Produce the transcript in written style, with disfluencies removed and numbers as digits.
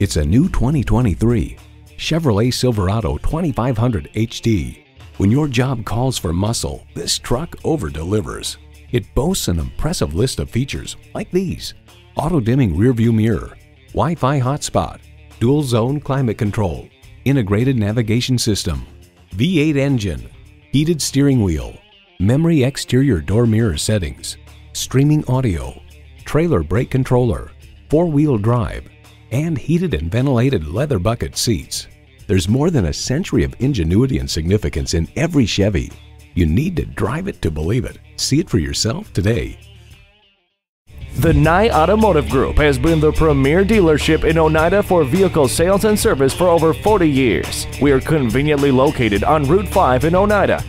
It's a new 2023 Chevrolet Silverado 2500 HD. When your job calls for muscle, this truck over-delivers. It boasts an impressive list of features like these: auto-dimming rearview mirror, Wi-Fi hotspot, dual-zone climate control, integrated navigation system, V8 engine, heated steering wheel, memory exterior door mirror settings, streaming audio, trailer brake controller, four-wheel drive, and heated and ventilated leather bucket seats. There's more than a century of ingenuity and significance in every Chevy. You need to drive it to believe it. See it for yourself today. The Nye Automotive Group has been the premier dealership in Oneida for vehicle sales and service for over 40 years. We are conveniently located on Route 5 in Oneida.